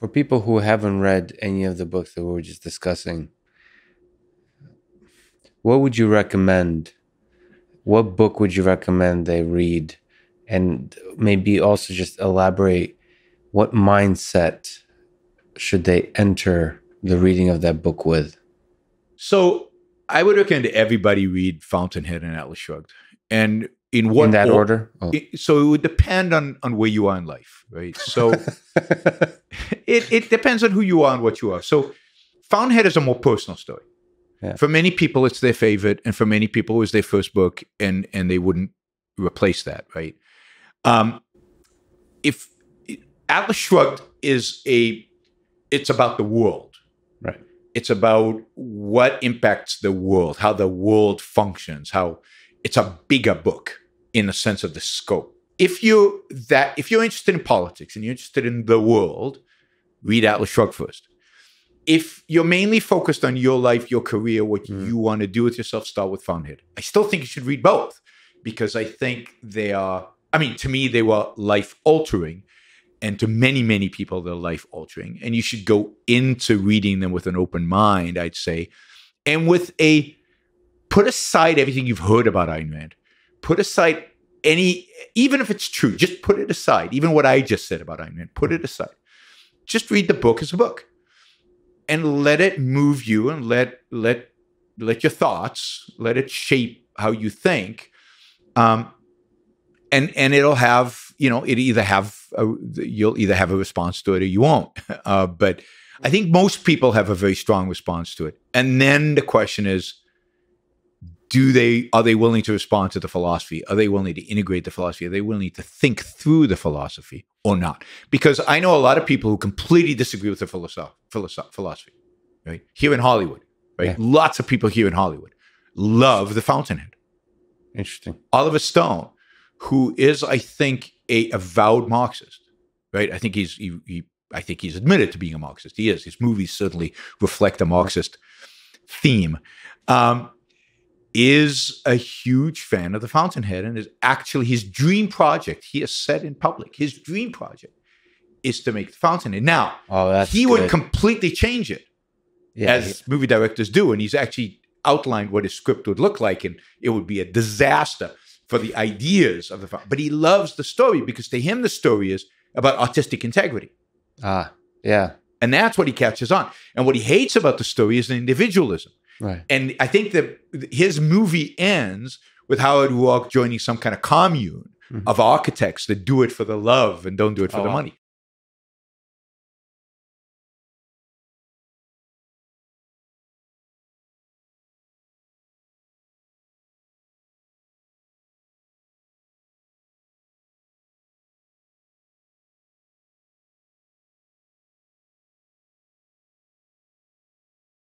for people who haven't read any of the books that we were just discussing, what would you recommend? What book would you recommend they read? And maybe also just elaborate, what mindset should they enter the reading of that book with? So I would recommend everybody read Fountainhead and Atlas Shrugged. And in what order? Oh. So it would depend on where you are in life, right? So it depends on who you are and what you are. So Fountainhead is a more personal story. Yeah. For many people, it's their favorite. And for many people, it was their first book. And they wouldn't replace that, right? Atlas Shrugged is it's about the world. Right. It's about what impacts the world, how the world functions, how it's a bigger book in the sense of the scope. If you're interested in politics and you're interested in the world, read Atlas Shrugged first. If you're mainly focused on your life, your career, what you want to do with yourself, start with Fountainhead. I still think you should read both because I think they are, I mean, to me, they were life-altering, and to many, many people, they're life-altering. And you should go into reading them with an open mind, I'd say, and put aside everything you've heard about Ayn Rand. Put aside even if it's true, just put it aside. Even what I just said about Ayn Rand, put it aside. Just read the book as a book. And let it move you, and let your thoughts, let it shape how you think, and it'll have you'll either have a response to it or you won't. But I think most people have a very strong response to it. And then the question is, are they willing to respond to the philosophy? Are they willing to integrate the philosophy? Are they willing to think through the philosophy or not? Because I know a lot of people who completely disagree with the philosophy, right? Here in Hollywood, right? Yeah. Lots of people here in Hollywood love The Fountainhead. Interesting. Oliver Stone, who is, I think, a avowed Marxist, right? I think he's admitted to being a Marxist. He is. His movies certainly reflect a Marxist theme. Is a huge fan of The Fountainhead, and is actually his dream project. He has said in public, his dream project is to make The Fountainhead. Now, he would completely change it, as movie directors do, and he's actually outlined what his script would look like, and it would be a disaster for the ideas of The Fountainhead. But he loves the story because to him the story is about artistic integrity. Yeah. And that's what he catches on. And what he hates about the story is the individualism. Right. And I think that his movie ends with Howard Walk joining some kind of commune of architects that do it for the love and don't do it for the money.